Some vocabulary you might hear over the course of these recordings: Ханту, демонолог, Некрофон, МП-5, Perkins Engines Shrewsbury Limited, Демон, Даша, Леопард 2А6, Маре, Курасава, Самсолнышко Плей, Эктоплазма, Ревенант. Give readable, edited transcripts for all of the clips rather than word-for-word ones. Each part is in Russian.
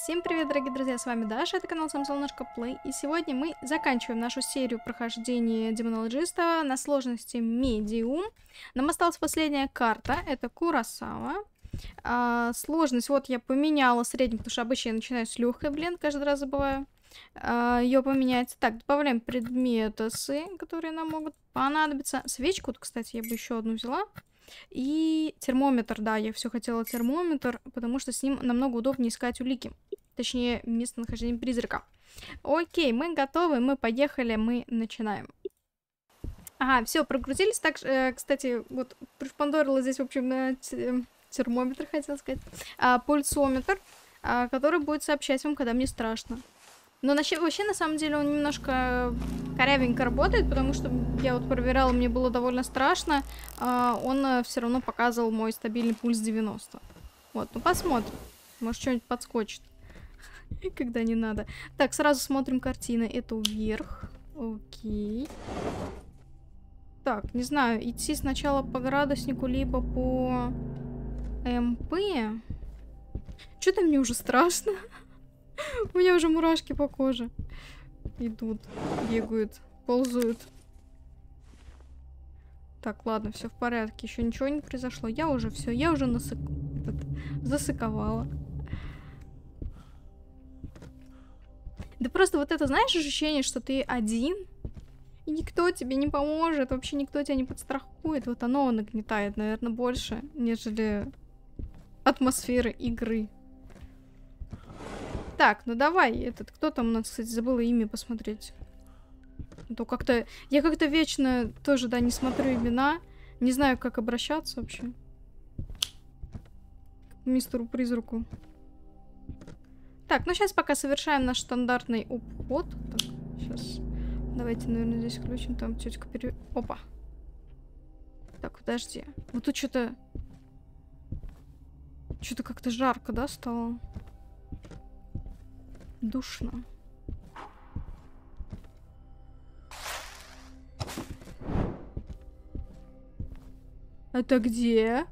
Всем привет, дорогие друзья, с вами Даша, это канал Самсолнышко Плей, и сегодня мы заканчиваем нашу серию прохождения демонологиста на сложности медиум. Нам осталась последняя карта, это Курасава. Сложность, вот я поменяла среднюю, потому что обычно я начинаю с легкой, блин, каждый раз забываю ее поменять. Так, добавляем предметы, которые нам могут понадобиться. Свечку, кстати, я бы еще одну взяла. И термометр, да, я все хотела термометр, потому что с ним намного удобнее искать улики. Точнее, местонахождение призрака. Окей, мы готовы, мы поехали, мы начинаем. Ага, все, прогрузились. Так, кстати, вот припандорила здесь, в общем, на термометр, хотела сказать. Пульсометр, который будет сообщать вам, когда мне страшно. Но вообще, на самом деле, он немножко корявенько работает, потому что я вот проверяла, мне было довольно страшно. Он все равно показывал мой стабильный пульс 90. Вот, ну посмотрим. Может, что-нибудь подскочит, когда не надо. Так, сразу смотрим картины. Это вверх. Окей. Так, не знаю, идти сначала по градуснику, либо по МП. Что-то мне уже страшно. У меня уже мурашки по коже. Идут, бегают, ползают. Так, ладно, все в порядке. Еще ничего не произошло. Я уже все, я уже засыковала. Да просто вот это, знаешь, ощущение, что ты один, и никто тебе не поможет, вообще никто тебя не подстрахует. Вот оно нагнетает, наверное, больше, нежели атмосфера игры. Так, ну давай, этот, кто там у нас, кстати, забыла имя посмотреть. А то как-то, я как-то вечно тоже, да, не смотрю имена, не знаю, как обращаться вообще. Мистеру призраку. Так, ну сейчас пока совершаем наш стандартный обход. Так, сейчас, давайте, наверное, здесь включим, там тетка Опа. Так, подожди. Вот тут что-то... Что-то как-то жарко, да, стало? Душно. Это где?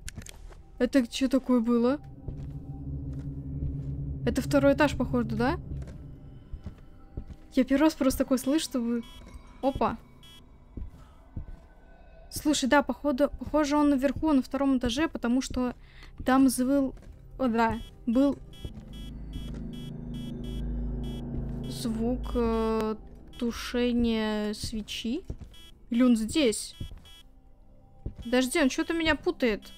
Это что такое было? Это второй этаж, походу, да? Я первый раз просто такой слышу, что вы... Опа. Слушай, да, похоже, он наверху, на втором этаже, потому что там звыл... О, да, был... Звук тушения свечи. Или он здесь? Подожди, он что-то меня путает.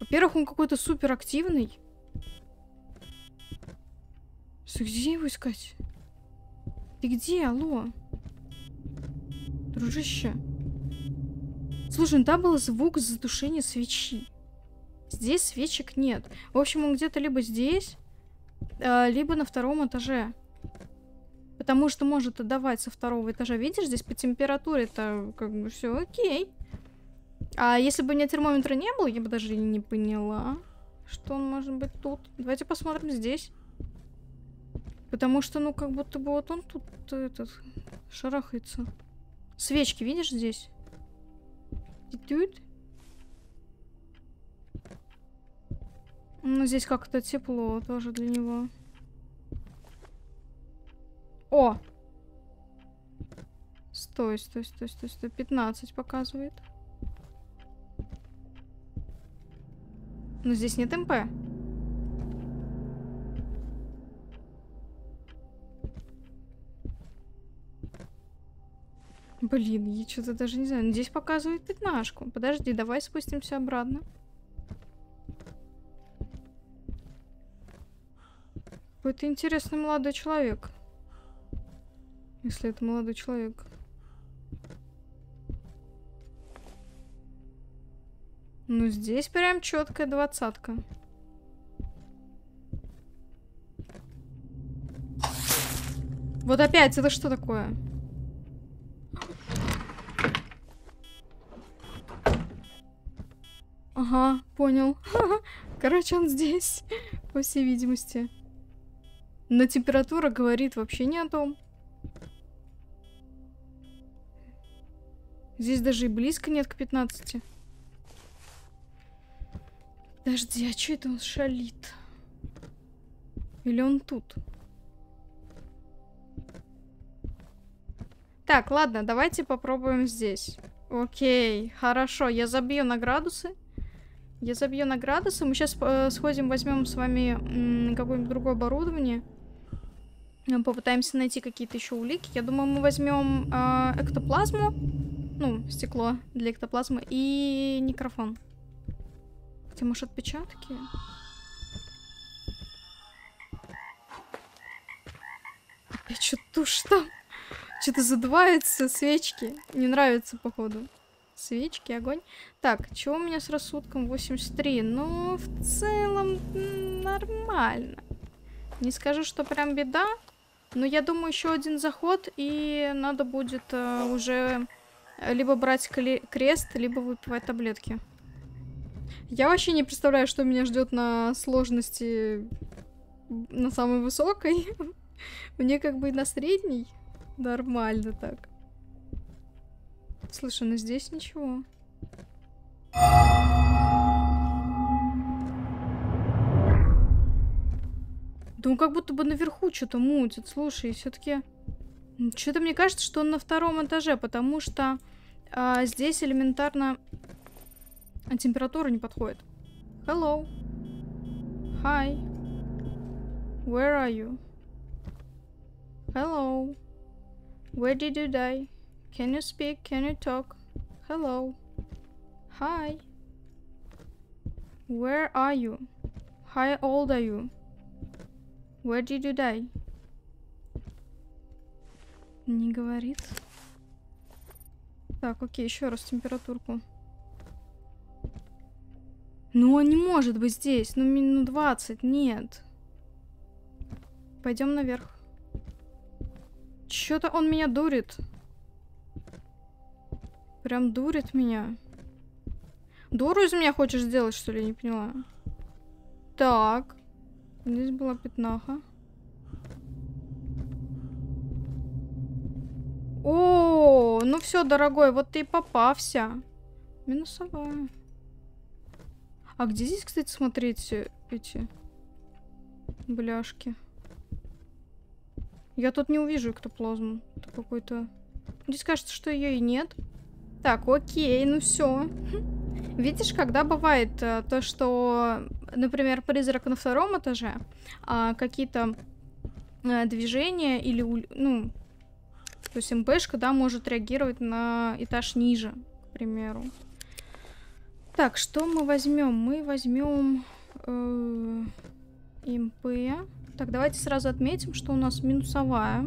Во-первых, он какой-то суперактивный. Где его искать? Ты где, алло? Дружище. Слушай, ну там был звук затушения свечи. Здесь свечек нет. В общем, он где-то либо здесь... либо на втором этаже. Потому что может отдавать со второго этажа. Видишь, здесь по температуре это как бы все окей. А если бы у меня термометра не было, я бы даже и не поняла, что он может быть тут. Давайте посмотрим здесь. Потому что, ну, как будто бы вот он тут этот, шарахается. Свечки, видишь, здесь? Ну, здесь как-то тепло тоже для него. О! Стой, стой, стой, стой, стой. 15 показывает. Но здесь нет МП. Блин, я что-то даже не знаю. Но здесь показывает пятнашку. Подожди, давай спустимся обратно. Какой-то интересный молодой человек. Если это молодой человек. Ну, здесь прям четкая 20-ка. Вот опять, это что такое? Ага, понял. Короче, он здесь, по всей видимости. Но температура говорит вообще не о том. Здесь даже и близко нет к 15. Подожди, а что это он шалит? Или он тут? Так, ладно, давайте попробуем здесь. Окей, хорошо. Я забью на градусы. Я забью на градусы. Мы сейчас сходим, возьмем с вами какое-нибудь другое оборудование. Попытаемся найти какие-то еще улики. Я думаю, мы возьмем эктоплазму. Ну, стекло для эктоплазмы. И микрофон. Хотя, может, отпечатки? Опять что-то тушь там. Что-то задувается, свечки. Не нравится, походу. Свечки, огонь. Так, чего у меня с рассудком? 83. Ну, в целом, нормально. Не скажу, что прям беда. Но я думаю, еще один заход. И надо будет уже либо брать крест, либо выпивать таблетки. Я вообще не представляю, что меня ждет на сложности на самой высокой. Мне как бы на средней. Нормально так. Слушай, ну здесь ничего. Да он как будто бы наверху что-то мутит. Слушай, все-таки... Что-то мне кажется, что он на втором этаже, потому что здесь элементарно температура не подходит. Hello. Hi. Where are you? Hello. Where did you die? Can you speak? Can you talk? Hello. Hi. Where are you? How old are you? Where did you die? Не говорит. Так, окей, еще раз температурку. Ну, он не может быть здесь. Ну, минут 20, нет. Пойдем наверх. Чё-то он меня дурит. Прям дурит меня. Дуру из меня хочешь сделать, что ли? Я не поняла. Так. Здесь была пятнаха. О, ну все, дорогой, вот ты и попався. Минусовая. А где здесь, кстати, смотреть эти бляшки? Я тут не увижу эктоплазму. Это какой-то... Здесь кажется, что ее и нет. Так, окей, ну все. Видишь, когда бывает то, что, например, призрак на втором этаже, какие-то движения или... Ну, то есть МПшка, да, может реагировать на этаж ниже, к примеру. Так, что мы возьмем? Мы возьмем МП... Так, давайте сразу отметим, что у нас минусовая.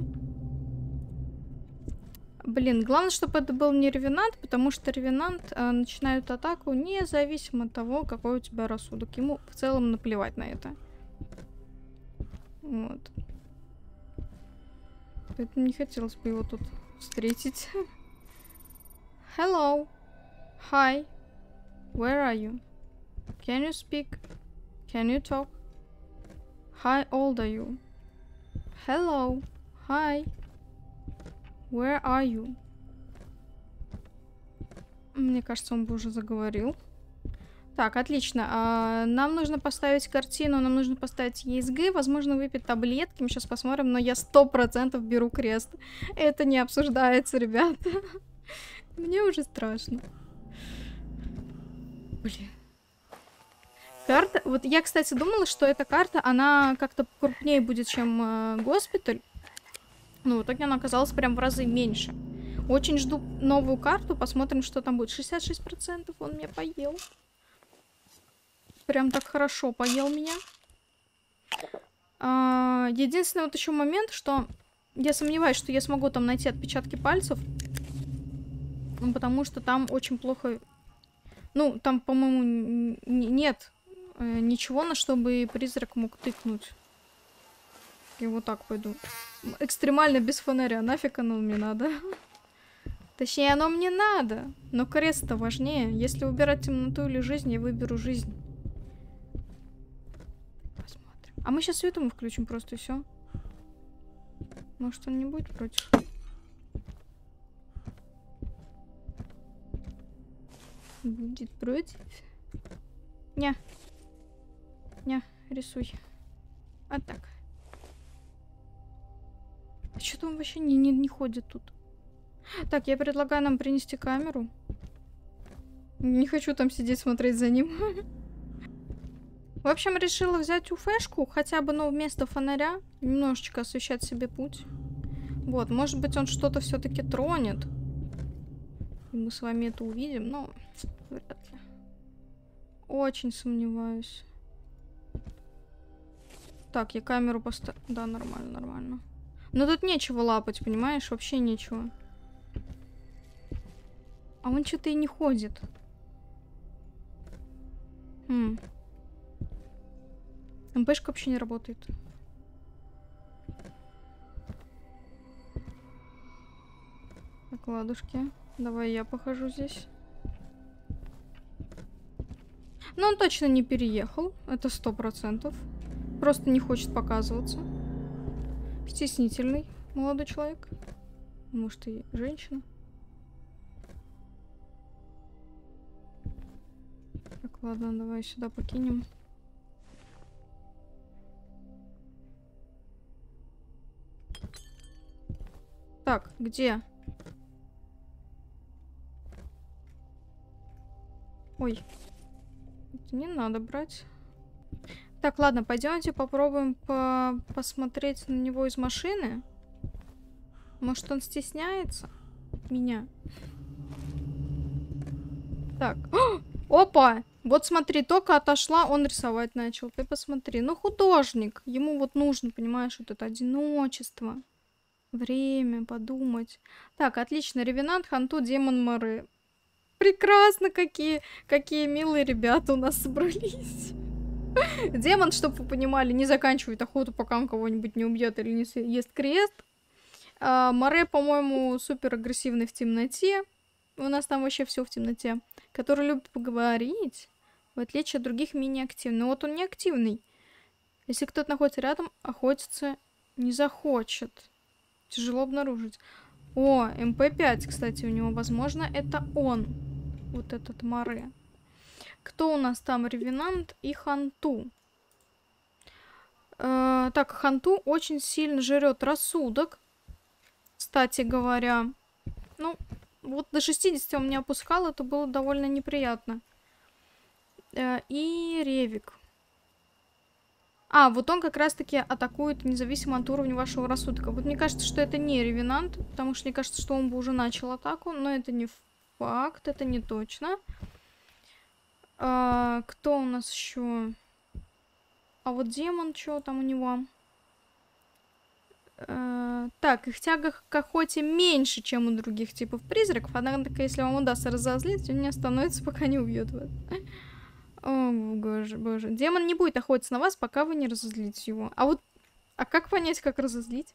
Блин, главное, чтобы это был не ревенант, потому что ревенант начинает атаку независимо от того, какой у тебя рассудок. Ему в целом наплевать на это. Вот. Поэтому не хотелось бы его тут встретить. Hello. Hi. Where are you? Can you speak? Can you talk? How old are you? Hello. Hi. Where are you? Мне кажется, он бы уже заговорил. Так, отлично. Нам нужно поставить картину, нам нужно поставить ЕСГ, возможно, выпить таблетки. Мы сейчас посмотрим, но я 100% беру крест. Это не обсуждается, ребята. Мне уже страшно. Блин. Карта, вот я, кстати, думала, что эта карта, она как-то крупнее будет, чем госпиталь. Но в итоге она оказалась прям в разы меньше. Очень жду новую карту, посмотрим, что там будет. 66%, он меня поел. Прям так хорошо поел меня. Единственный вот еще момент, что я сомневаюсь, что я смогу там найти отпечатки пальцев. Потому что там очень плохо... Ну, там, по-моему, нет... Ничего, на что бы призрак мог тыкнуть. И вот так пойду. Экстремально без фонаря. Нафиг оно мне надо. Точнее, оно мне надо. Но крест-то важнее. Если выбирать темноту или жизнь, я выберу жизнь. Посмотрим. А мы сейчас свет ему включим просто и все. Может, он не будет против? Будет против? Ня. Ня, рисуй. А так. Что-то он вообще не ходит тут. Так, я предлагаю нам принести камеру. Не хочу там сидеть смотреть за ним. В общем, решила взять уфешку, хотя бы, но вместо фонаря немножечко освещать себе путь. Вот, может быть, он что-то все-таки тронет. И мы с вами это увидим, но вряд ли. Очень сомневаюсь. Так, я камеру поставила. Да, нормально, нормально. Но тут нечего лапать, понимаешь? Вообще нечего. А он что-то и не ходит. МПшка вообще не работает. Так, ладушки. Давай я похожу здесь. Но он точно не переехал. Это 100%. Просто не хочет показываться. Стеснительный молодой человек. Может, и женщина. Так, ладно, давай сюда покинем. Так, где? Ой. Это не надо брать. Так, ладно, пойдемте попробуем посмотреть на него из машины. Может, он стесняется меня? Так. Опа! Вот смотри, только отошла, он рисовать начал. Ты посмотри. Ну, художник. Ему вот нужно, понимаешь, вот это одиночество. Время подумать. Так, отлично. Ревенант, Ханту, Демон, Маре. Прекрасно, какие милые ребята у нас собрались. Демон, чтобы вы понимали, не заканчивает охоту, пока он кого-нибудь не убьет или не съест крест. Маре, по-моему, супер агрессивный в темноте. У нас там вообще все в темноте. Который любит поговорить, в отличие от других менее активных. Вот он не активный. Если кто-то находится рядом, охотиться не захочет. Тяжело обнаружить. О, МП-5, кстати, у него, возможно, это он. Вот этот Маре. Кто у нас там? Ревенант и Ханту. Так, Ханту очень сильно жрет рассудок, кстати говоря. Ну, вот до 60 он меня опускал, это было довольно неприятно. И Ревик. А, вот он как раз-таки атакует независимо от уровня вашего рассудка. Вот мне кажется, что это не Ревенант, потому что мне кажется, что он бы уже начал атаку, но это не факт, это не точно. Кто у нас еще? А вот Демон, что там у него? Так, их тяга к охоте меньше, чем у других типов призраков. Однако, если вам удастся разозлить, он не остановится, пока не убьет вас. О, боже, боже. Демон не будет охотиться на вас, пока вы не разозлите его. А вот, а как понять, как разозлить?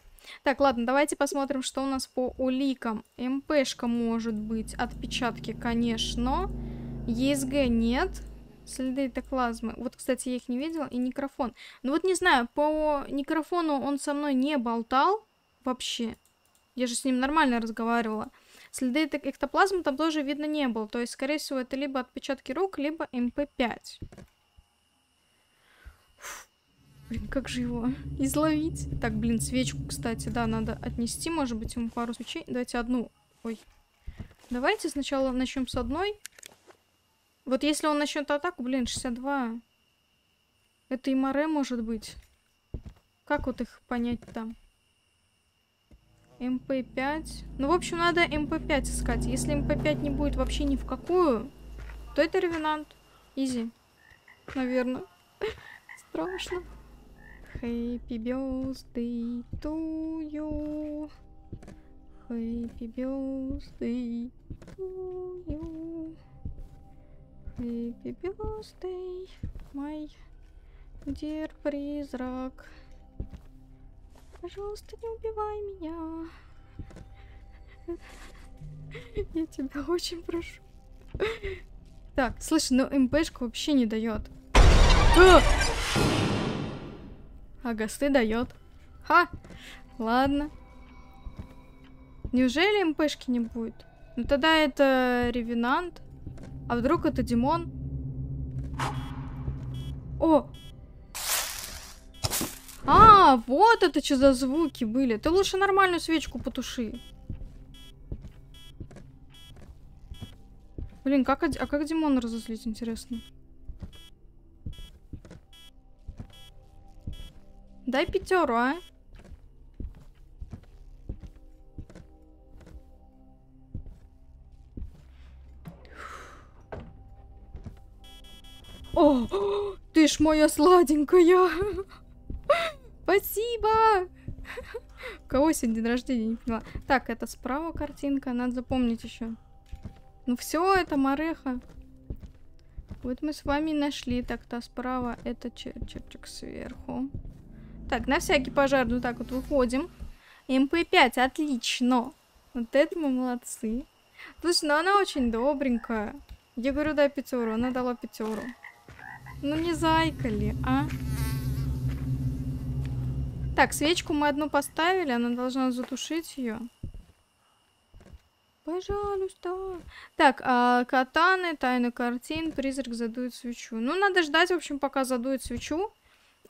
Так, ладно, давайте посмотрим, что у нас по уликам. МПшка может быть, отпечатки, конечно. ЕСГ нет. Следы эктоплазмы. Вот, кстати, я их не видела. И некрофон. Ну вот не знаю, по некрофону он со мной не болтал вообще. Я же с ним нормально разговаривала. Следы эктоплазмы там тоже видно не было. То есть, скорее всего, это либо отпечатки рук, либо МП-5. Блин, как же его изловить? Так, блин, свечку, кстати, да, надо отнести. Может быть, ему пару свечей. Давайте одну. Ой. Давайте сначала начнем с одной. Вот если он начнет атаку, блин, 62. Это и Маре может быть. Как вот их понять-то? МП-5. Ну, в общем, надо МП-5 искать. Если МП-5 не будет вообще ни в какую, то это Ревенант. Изи. Наверное. Страшно. Happy birthday to you. Happy birthday to you. Happy birthday, my dear призрак. Пожалуйста, не убивай меня. Я тебя очень прошу. Так, слышь, но МПшка вообще не дает. А гасты дает. Ха! Ладно. Неужели МПшки не будет? Ну тогда это Ревенант. А вдруг это Демон? О! А, вот это что за звуки были. Ты лучше нормальную свечку потуши. Блин, как Димона разозлить, интересно? Дай 5, а? О, ты ж моя сладенькая. Спасибо. У кого сегодня день рождения, не поняла. Так, это справа картинка, надо запомнить еще. Ну все, это Мареха. Вот мы с вами нашли. Так-то справа это черчик сверху. Так, на всякий пожар вот так вот выходим. МП-5, отлично. Вот это мы молодцы. Слушай, ну она очень добренькая. Я говорю, дай 5, она дала 5. Ну не зайка ли, а? Так, свечку мы одну поставили, она должна затушить ее. Пожалуйста. Так, катаны, тайна картин, призрак задует свечу. Ну, надо ждать, в общем, пока задует свечу.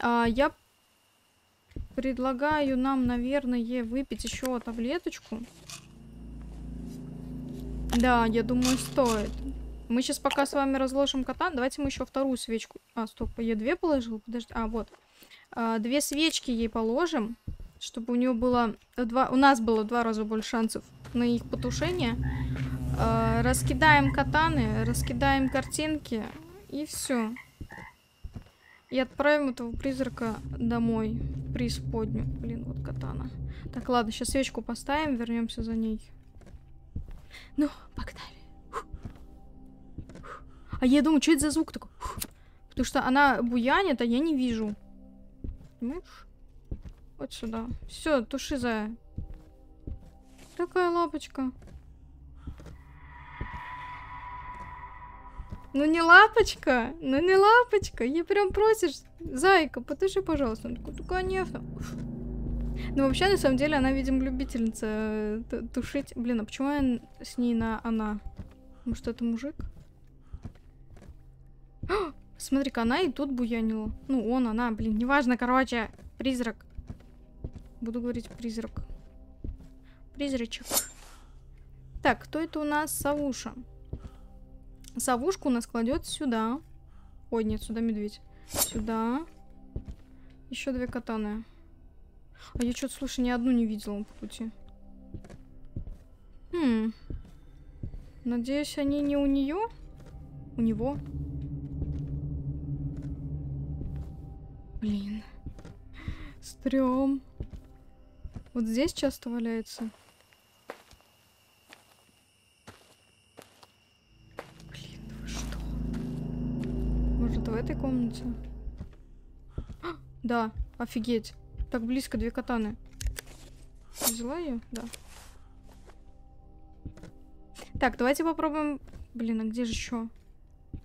Я предлагаю нам, наверное, выпить еще таблеточку. Да, я думаю, стоит. Мы сейчас пока с вами разложим катан. Давайте мы еще вторую свечку... А, стоп, я 2 положила? Подожди. А, вот. 2 свечки ей положим, чтобы у нее было... У нас было 2 раза больше шансов на их потушение. Раскидаем катаны, раскидаем картинки, и все. И отправим этого призрака домой, в преисподнюю. Блин, вот катана. Так, ладно, сейчас свечку поставим, вернемся за ней. Ну, погнали. А я думаю, что это за звук такой? Потому что она буянит, а я не вижу. Понимаешь? Вот сюда. Все, туши, зая. Такая лапочка. Ну не лапочка, ну не лапочка. Я прям просишь, зайка, потуши, пожалуйста. Он такой, ну конечно. Ну вообще, на самом деле, она, видимо, любительница тушить. Блин, а почему я с ней на она? Может, это мужик? Смотри-ка, она и тут буянила. Ну, он, она, блин, неважно, короче. Призрак. Буду говорить призрак. Призрачек. Так, кто это у нас? Савуша. Савушку у нас кладет сюда. Ой, нет, сюда медведь. Сюда. Еще 2 катаны. А я что-то, слушай, ни одну не видела по пути. Надеюсь, они не у нее? У него? Блин. Стрём. Вот здесь часто валяется. Блин, вы что? Может, в этой комнате? А, да, офигеть. Так близко 2 катаны. Взяла ее? Да. Так, давайте попробуем... Блин, а где же еще?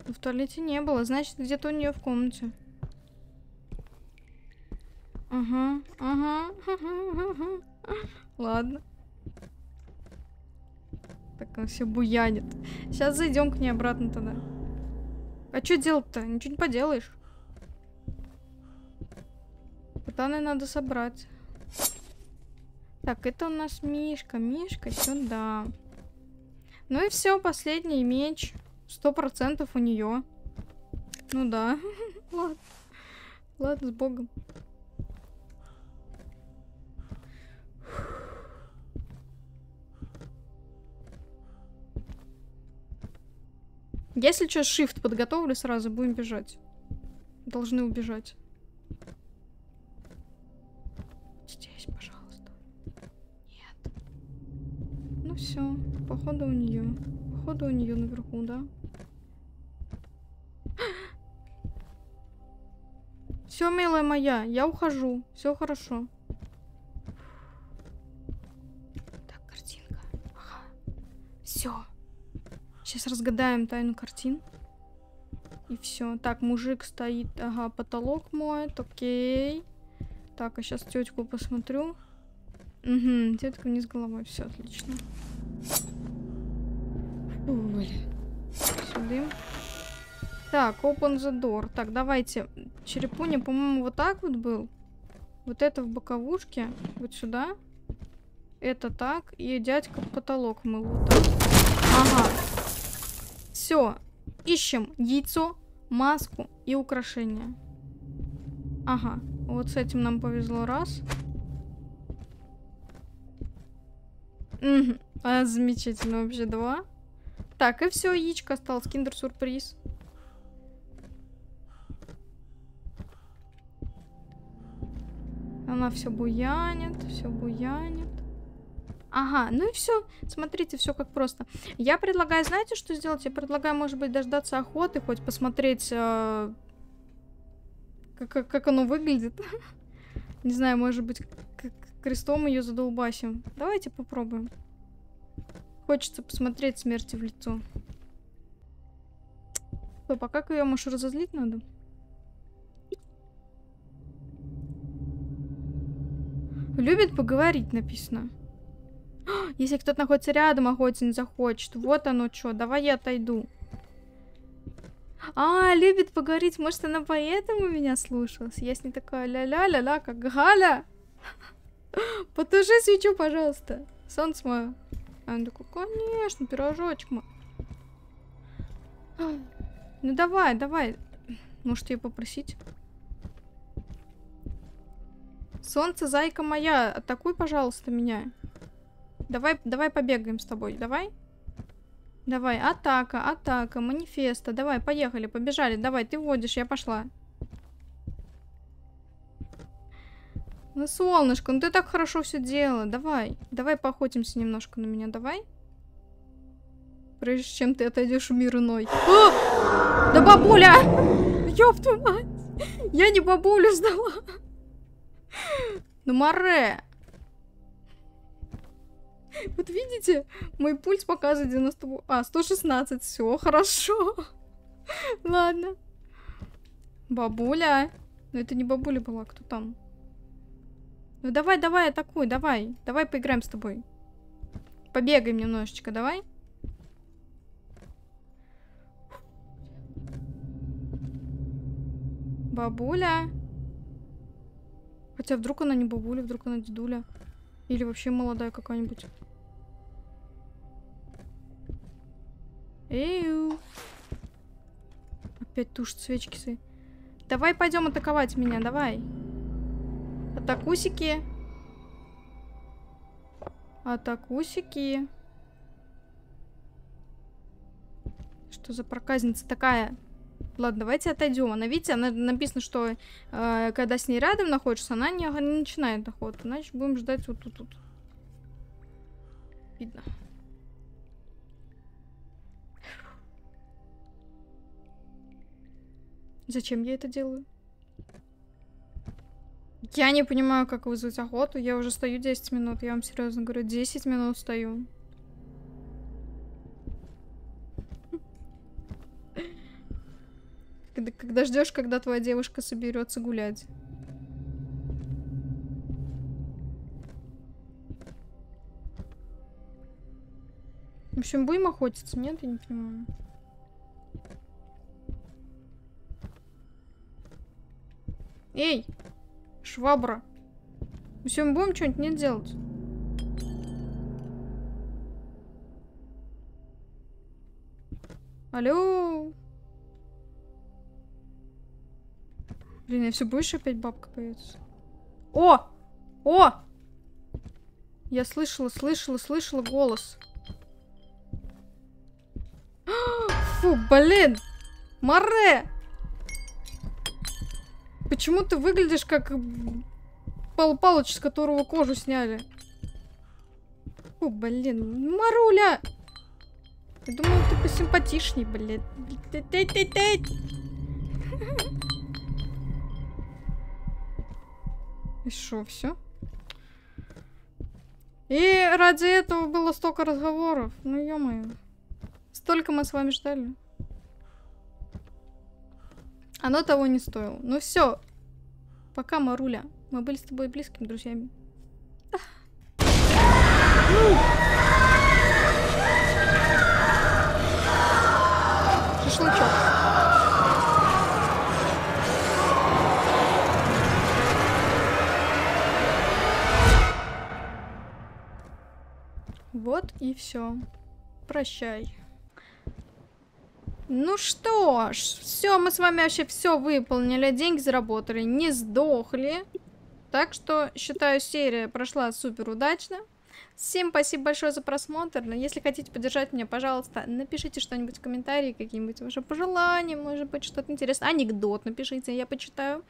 В туалете не было, значит, где-то у нее в комнате. Ага. Ладно. Так, он все буянит. Сейчас зайдем к ней обратно тогда. А что делать-то? Ничего не поделаешь. Катаны надо собрать. Так, это у нас Мишка. Мишка сюда. Ну и все, последний меч. 100% у нее. Ну да. Ладно. Ладно, с богом. Если что, shift подготовлю сразу, будем бежать. Должны убежать. Здесь, пожалуйста. Нет. Ну все, походу у нее. Походу у нее наверху, да? Все, милая моя, я ухожу. Все хорошо. Так, картинка. Ага. Все. Сейчас разгадаем тайну картин. И все. Так, мужик стоит. Ага, потолок моет. Окей. Так, а сейчас тетку посмотрю. Угу, тетка вниз головой. Все, отлично. Блин. Сюда. Так, open the door. Так, давайте. Черепуня, по-моему, вот так вот был. Вот это в боковушке. Вот сюда. Это так. И дядька потолок мыл. Вот так. Ага. Все. Ищем яйцо, маску и украшения. Ага. Вот с этим нам повезло раз. Угу. А, замечательно. Вообще два. Так, и все. Яичко осталось. Киндер-сюрприз. Она все буянит, все буянит. Ага, ну и все. Смотрите, все как просто. Я предлагаю, знаете, что сделать? Я предлагаю, может быть, дождаться охоты, хоть посмотреть, как оно выглядит. Не знаю, может быть, крестом ее задолбасим. Давайте попробуем. Хочется посмотреть смерти в лицо. Стоп, а как ее, может, разозлить надо? Любит поговорить, написано. Если кто-то находится рядом, охотиться захочет. Вот оно что. Давай я отойду. А, любит поговорить. Может, она поэтому меня слушалась? Я с ней такая ля-ля-ля-ля, как Галя. Потуши свечу, пожалуйста. Солнце мое. Она такая, конечно, пирожочек мой. Ну, давай, давай. Может, ее попросить? Солнце, зайка моя, атакуй, пожалуйста, меня. Давай, давай побегаем с тобой, давай. Давай, атака, атака, манифеста. Давай, поехали, побежали, давай, ты водишь, я пошла. Ну, солнышко, ну ты так хорошо все делала, давай. Давай поохотимся немножко на меня, давай. Прежде чем ты отойдешь в мир иной. О! Да бабуля! Ёб твою мать! Я не бабулю сдала. Ну, Маре! Вот видите, мой пульс показывает 90... А, 116, все, хорошо. Ладно. Бабуля. Но это не бабуля была, кто там? Ну, давай, давай, атакуй, давай. Давай поиграем с тобой. Побегаем немножечко, давай. Бабуля. Хотя вдруг она не бабуля, вдруг она дедуля. Или вообще молодая какая-нибудь. Эйу. Опять тушит свечки свои. Давай пойдем атаковать меня, давай. Атакусики. Атакусики. Что за проказница такая? Ладно, давайте отойдем. Она, видите, она написано, что когда с ней рядом находишься, она не начинает охоту. Значит, будем ждать вот тут. Видно. Зачем я это делаю? Я не понимаю, как вызвать охоту. Я уже стою 10 минут. Я вам серьезно говорю, 10 минут стою. Когда ждешь, когда твоя девушка соберется гулять. В общем, будем охотиться? Нет, я не понимаю. Эй, швабра. В общем, будем что-нибудь не делать. Алло. Блин, я все больше опять бабка появится. О! О! Я слышала голос. Фу, блин! Маре! Почему ты выглядишь как Пал Палыч, с которого кожу сняли? Фу, блин, Маруля! Я думала, ты посимпатичней, блин. И шо, все? И ради этого было столько разговоров. Ну, ё-моё. Столько мы с вами ждали. Оно того не стоило. Ну, все. Пока, Маруля. Мы были с тобой близкими друзьями. Шашлычок. Вот и все. Прощай. Ну что ж, все, мы с вами вообще все выполнили, деньги заработали, не сдохли. Так что, считаю, серия прошла супер удачно. Всем спасибо большое за просмотр. Если хотите поддержать меня, пожалуйста, напишите что-нибудь в комментарии, какие-нибудь ваши пожелания, может быть, что-то интересное. Анекдот напишите, я почитаю.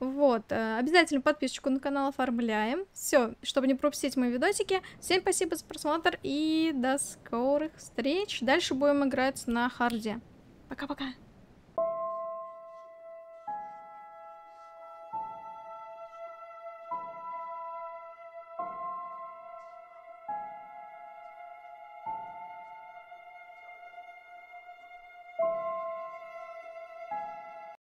Вот. Обязательно подписочку на канал оформляем. Все, чтобы не пропустить мои видосики. Всем спасибо за просмотр и до скорых встреч. Дальше будем играть на харде. Пока-пока.